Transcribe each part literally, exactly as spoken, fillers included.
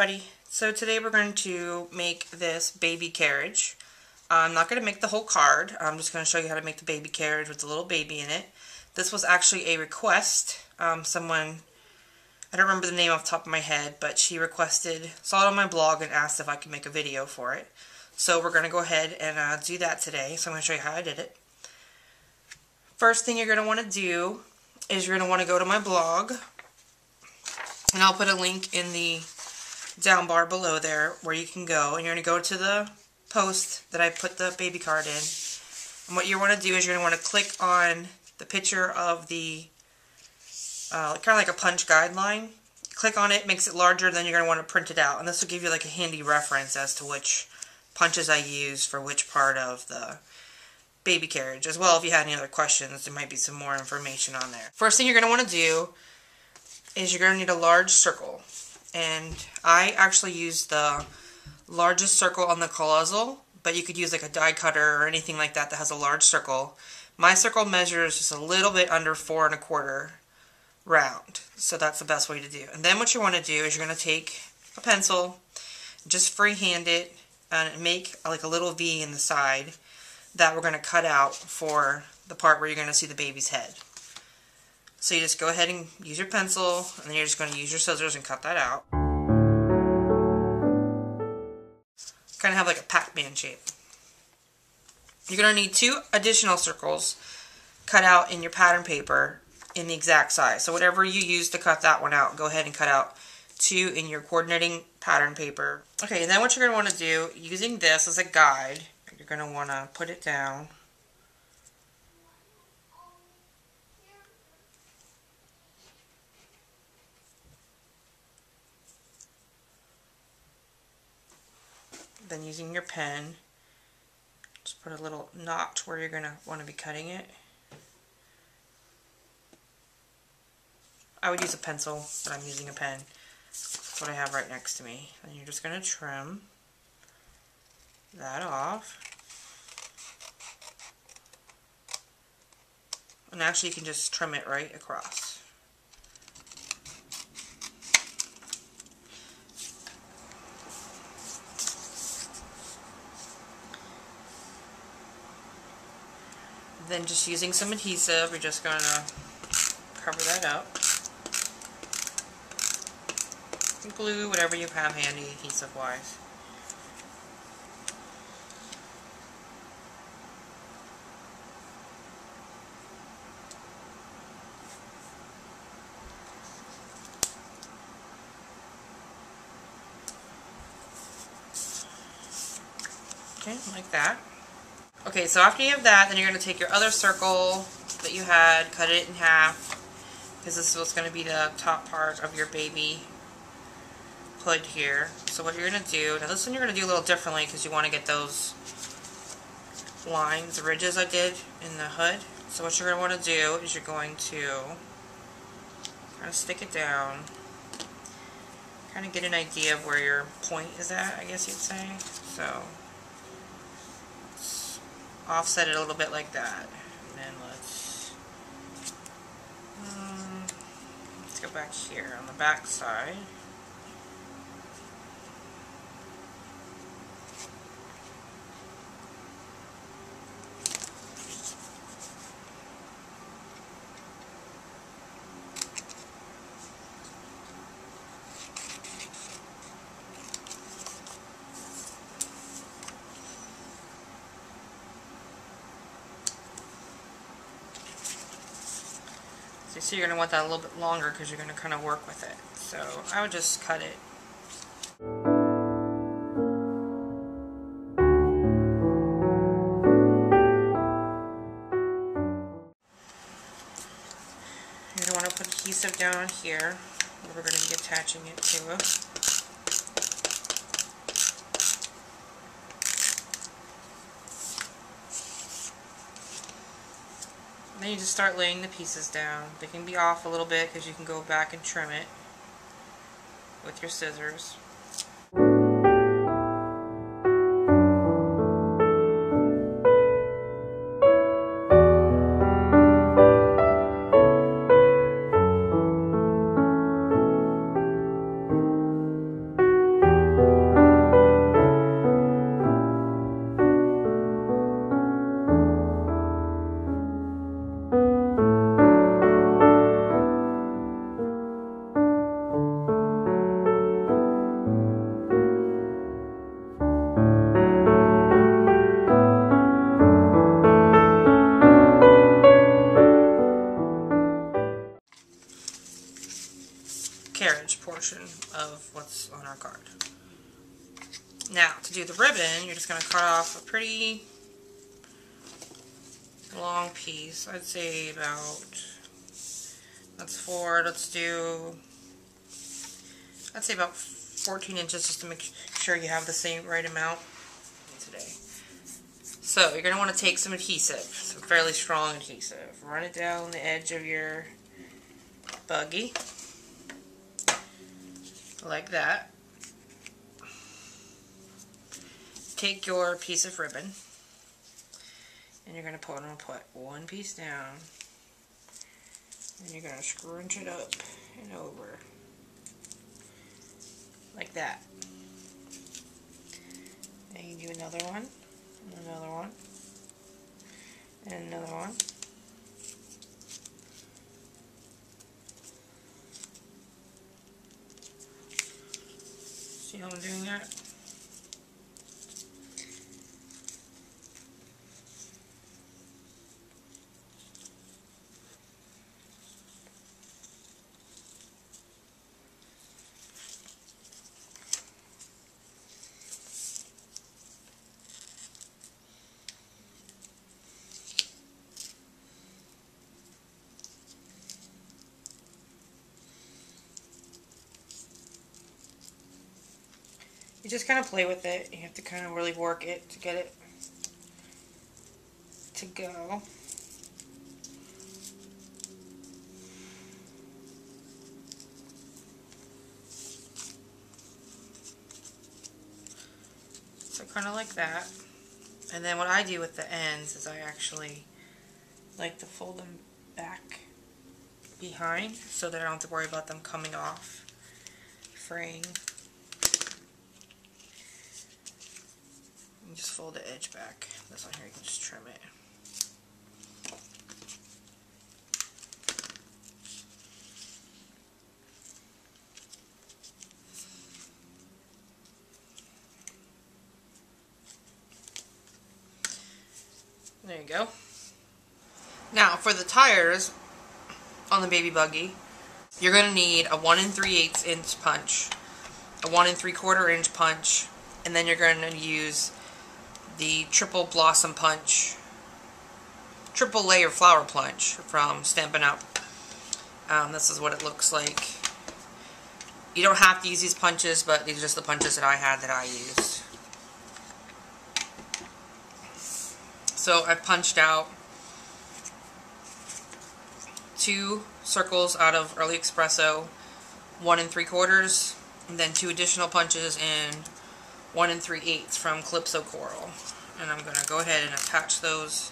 everybody. So today we're going to make this baby carriage. Uh, I'm not going to make the whole card. I'm just going to show you how to make the baby carriage with the little baby in it. This was actually a request. Um, someone, I don't remember the name off the top of my head, but she requested, saw it on my blog and asked if I could make a video for it. So we're going to go ahead and uh, do that today. So I'm going to show you how I did it. First thing you're going to want to do is you're going to want to go to my blog. And I'll put a link in the down bar below there where you can go. And you're going to go to the post that I put the baby card in. And what you want to do is you're going to want to click on the picture of the, uh, kind of like a punch guideline. Click on it, makes it larger, then you're going to want to print it out. And this will give you like a handy reference as to which punches I use for which part of the baby carriage. As well, if you had any other questions, there might be some more information on there. First thing you're going to want to do is you're going to need a large circle, and I actually use the largest circle on the calypso, but you could use like a die cutter or anything like that that has a large circle. My circle measures just a little bit under four and a quarter round, so that's the best way to do. And then what you want to do is you're going to take a pencil, just freehand it, and make like a little V in the side that we're going to cut out for the part where you're going to see the baby's head. So you just go ahead and use your pencil, and then you're just going to use your scissors and cut that out. Kind of have like a Pac-Man shape. You're going to need two additional circles cut out in your pattern paper in the exact size. So whatever you use to cut that one out, go ahead and cut out two in your coordinating pattern paper. Okay, and then what you're going to want to do, using this as a guide, you're going to want to put it down. Then using your pen, just put a little notch where you're going to want to be cutting it. I would use a pencil, but I'm using a pen. That's what I have right next to me. And you're just going to trim that off. And actually you can just trim it right across. Then just using some adhesive, we're just going to cover that up. Glue, whatever you have handy adhesive-wise. Okay, like that. Okay, so after you have that, then you're going to take your other circle that you had, cut it in half, because this is what's going to be the top part of your baby hood here. So what you're going to do, now this one you're going to do a little differently because you want to get those lines, ridges I did in the hood. So what you're going to want to do is you're going to kind of stick it down, kind of get an idea of where your point is at, I guess you'd say. So offset it a little bit like that, and then let's um, let's go back here on the back side. So you're going to want that a little bit longer because you're going to kind of work with it. So I would just cut it. You're going to want to put adhesive down on here. We're going to be attaching it to it. Then you just start laying the pieces down. They can be off a little bit because you can go back and trim it with your scissors. Now, to do the ribbon, you're just going to cut off a pretty long piece. I'd say about, that's four, let's do, I'd say about fourteen inches just to make sure you have the same right amount today. So, you're going to want to take some adhesive, some fairly strong adhesive. Run it down the edge of your buggy, like that. Take your piece of ribbon, and you're going to put, put one piece down, and you're going to scrunch it up and over, like that. And you do another one, and another one, and another one. See how I'm doing that? You just kind of play with it. You have to kind of really work it to get it to go. So kind of like that. And then what I do with the ends is I actually like to fold them back behind so that I don't have to worry about them coming off fraying. Just fold the edge back. This one here, you can just trim it. There you go. Now, for the tires on the baby buggy, you're going to need a one and three eighths inch punch, a one and three quarter inch punch, and then you're going to use the triple blossom punch, triple layer flower punch from Stampin' Up. Um, this is what it looks like. You don't have to use these punches, but these are just the punches that I had that I used. So I punched out two circles out of Early Espresso, one and three quarters, and then two additional punches in one and three eighths from Calypso Coral, and I'm going to go ahead and attach those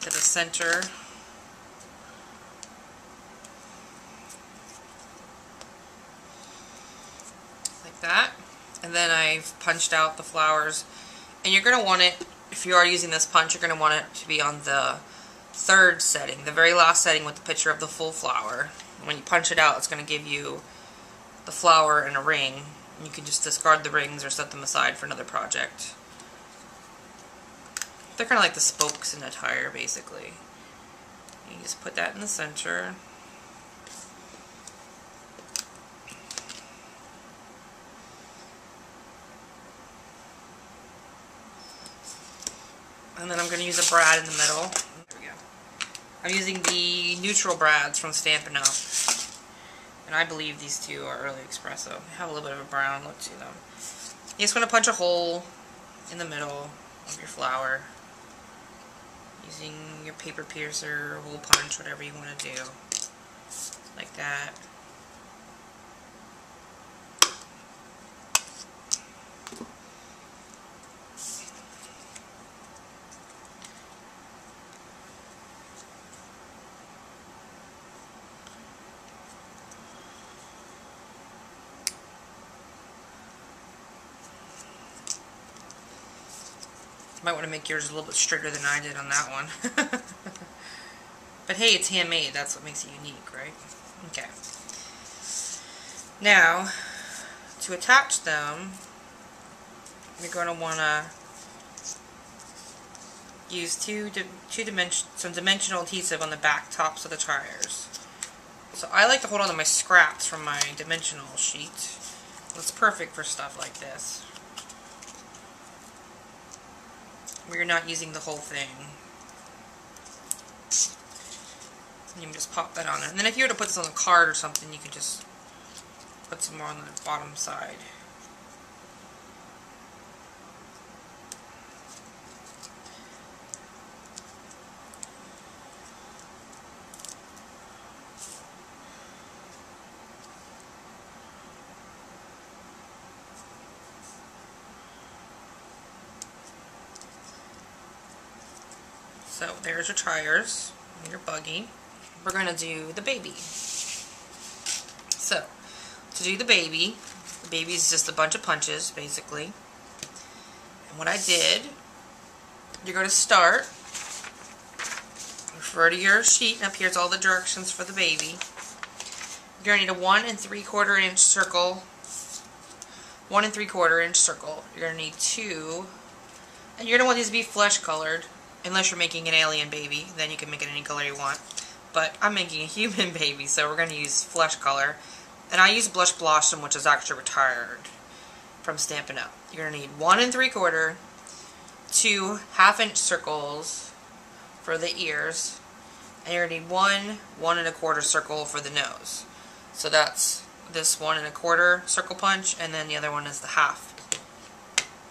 to the center like that. And then I've punched out the flowers, and you're going to want it, if you are using this punch, you're going to want it to be on the third setting, the very last setting with the picture of the full flower. When you punch it out, it's going to give you the flower and a ring. You can just discard the rings or set them aside for another project. They're kind of like the spokes in a tire, basically. You just put that in the center. And then I'm going to use a brad in the middle. There we go. I'm using the neutral brads from Stampin' Up. And I believe these two are Early Espresso. They have a little bit of a brown look to them. You just want to punch a hole in the middle of your flower using your paper piercer, hole punch, whatever you want to do. Like that. Might want to make yours a little bit straighter than I did on that one. But hey, it's handmade. That's what makes it unique, right? Okay. Now, to attach them, you're going to want to use two, two dimension, some dimensional adhesive on the back tops of the tires. So I like to hold on to my scraps from my dimensional sheet. It's perfect for stuff like this. where you're not using the whole thing. You can just pop that on it. And then if you were to put this on a card or something, you could just put some more on the bottom side. So there's your triers, your buggy. We're going to do the baby. So to do the baby, the baby is just a bunch of punches basically. And what I did, you're going to start, refer to your sheet, up here's all the directions for the baby. You're going to need a one and three quarter inch circle, one and three quarter inch circle. You're going to need two, and you're going to want these to be flesh colored. Unless you're making an alien baby, then you can make it any color you want. But I'm making a human baby, so we're going to use flesh color. And I use Blush Blossom, which is actually retired from Stampin' Up. You're going to need one and three quarter, two half inch circles for the ears, and you're going to need one one and a quarter circle for the nose. So that's this one and a quarter circle punch, and then the other one is the half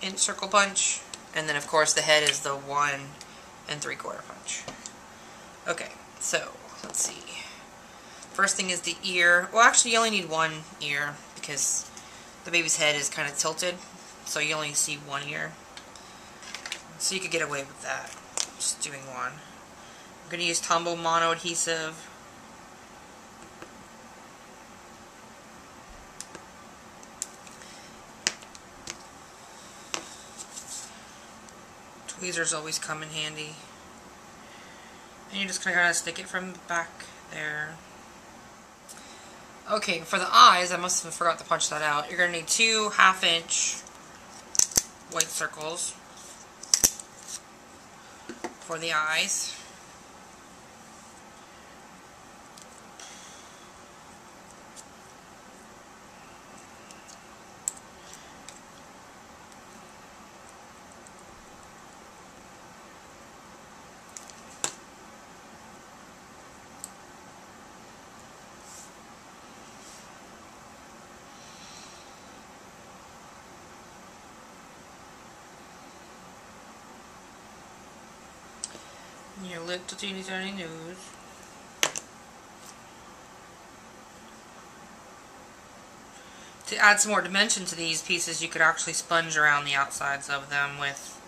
inch circle punch, and then of course the head is the one and three quarter punch. Okay, so let's see. First thing is the ear. Well, actually you only need one ear because the baby's head is kind of tilted, so you only see one ear. So you could get away with that, just doing one. I'm going to use Tombow Mono Adhesive. Tweezers always come in handy. And you're just going to kind of stick it from back there. Okay, for the eyes, I must have forgot to punch that out. You're going to need two half inch white circles for the eyes. Your lip to teeny tiny nose. To add some more dimension to these pieces, you could actually sponge around the outsides of them with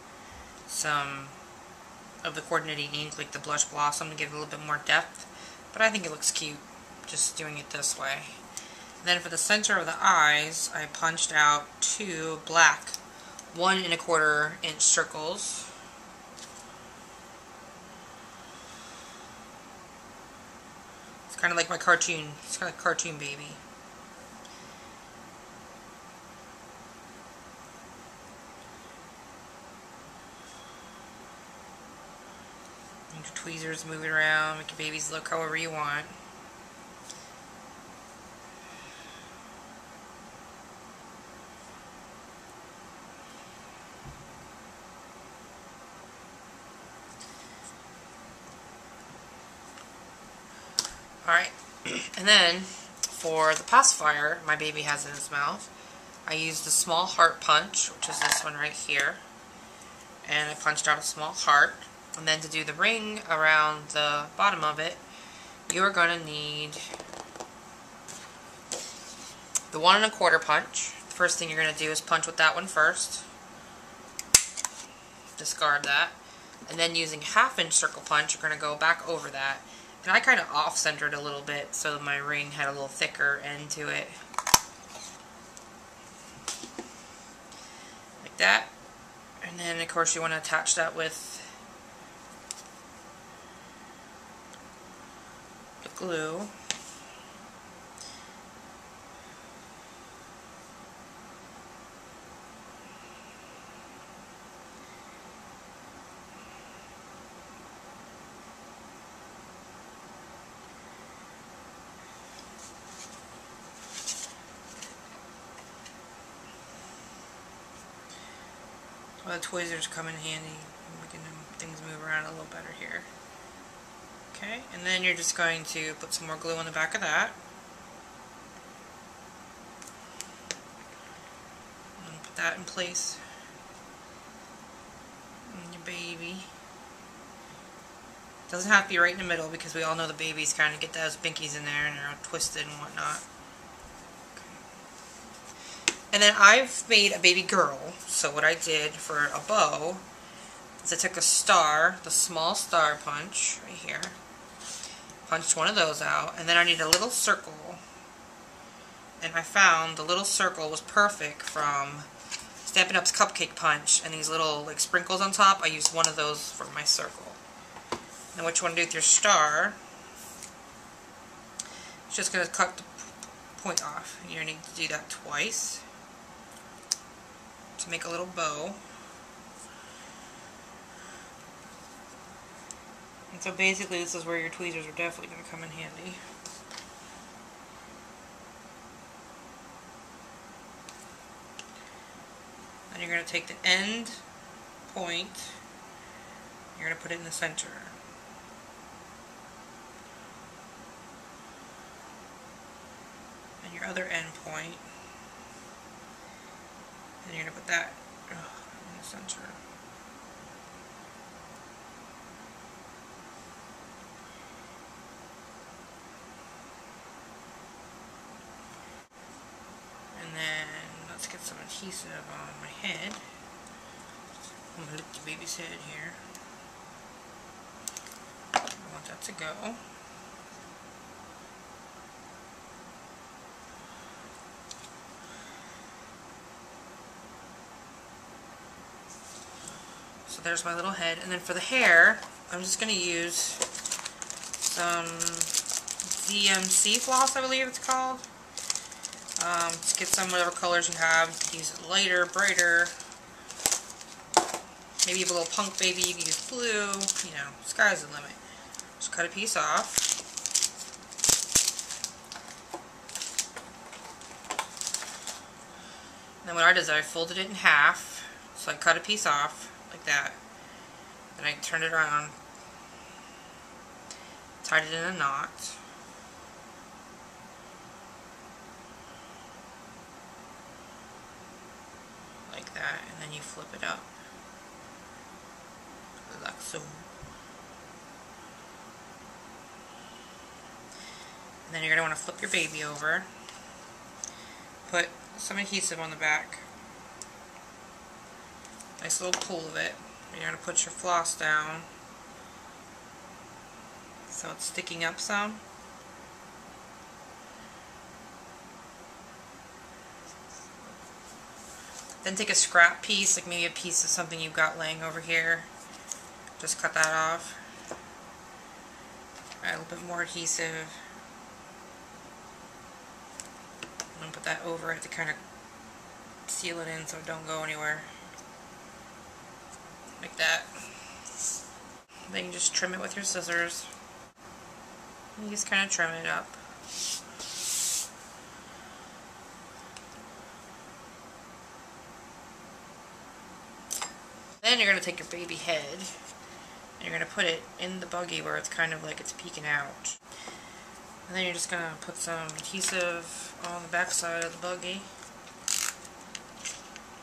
some of the coordinating ink, like the Blush Blossom, to give it a little bit more depth. But I think it looks cute just doing it this way. And then for the center of the eyes, I punched out two black one and a quarter inch circles. Kind of like my cartoon. It's kind of like cartoon baby. Make your tweezers move it around. Make your babies look however you want. Alright, and then for the pacifier, my baby has in his mouth, I used the small heart punch, which is this one right here, and I punched out a small heart. And then to do the ring around the bottom of it, you're going to need the one and a quarter punch. The first thing you're going to do is punch with that one first, discard that, and then using half inch circle punch, you're going to go back over that. And I kind of off-centered a little bit so my ring had a little thicker end to it. Like that. And then, of course, you want to attach that with the glue. The tweezers come in handy. we can things move around a little better here. Okay, and then you're just going to put some more glue on the back of that. And put that in place. And your baby. Doesn't have to be right in the middle because we all know the babies kind of get those binkies in there and they're all twisted and whatnot. Okay. And then I've made a baby girl. So what I did for a bow is I took a star, the small star punch right here, punched one of those out, and then I need a little circle. And I found the little circle was perfect from Stampin' Up's Cupcake Punch, and these little like sprinkles on top. I used one of those for my circle. And what you want to do with your star, it's just going to cut the point off. And you're going to need to do that twice to make a little bow. And so basically this is where your tweezers are definitely going to come in handy. And you're going to take the end point, you're going to put it in the center. Your other end point, and you're going to put that in the center. And then let's get some adhesive on my head, on my little baby's head here. I want that to go. So there's my little head, and then for the hair, I'm just going to use some D M C floss, I believe it's called. Um, just get some whatever colors you have. You can use it lighter, brighter. Maybe you have a little punk baby. You can use blue. You know, sky's the limit. Just cut a piece off. And then what I did is I folded it in half. So I cut a piece off. Like that. Then I turned it around, tied it in a knot. Like that, and then you flip it up. Like so. And then you're going to want to flip your baby over. Put some adhesive on the back. Nice little pull of it. And you're going to put your floss down so it's sticking up some. Then take a scrap piece, like maybe a piece of something you've got laying over here. Just cut that off. Add a little bit more adhesive. I'm going to put that over it to kind of seal it in so it don't go anywhere. Like that. Then you just trim it with your scissors. And you just kind of trim it up. Then you're going to take your baby head and you're going to put it in the buggy where it's kind of like it's peeking out. And then you're just going to put some adhesive on the back side of the buggy.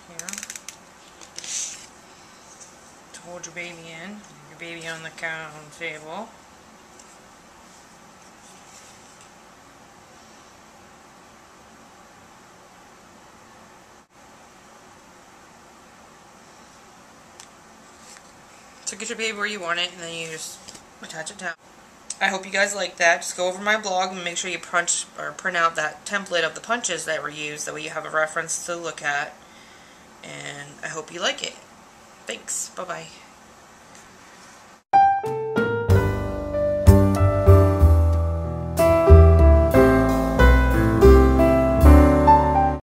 Here. Hold your baby in, your baby on the count on the table. So get your baby where you want it and then you just attach it down. I hope you guys like that. Just go over my blog and make sure you punch or print out that template of the punches that were used. That way you have a reference to look at. And I hope you like it. Thanks. Bye-bye.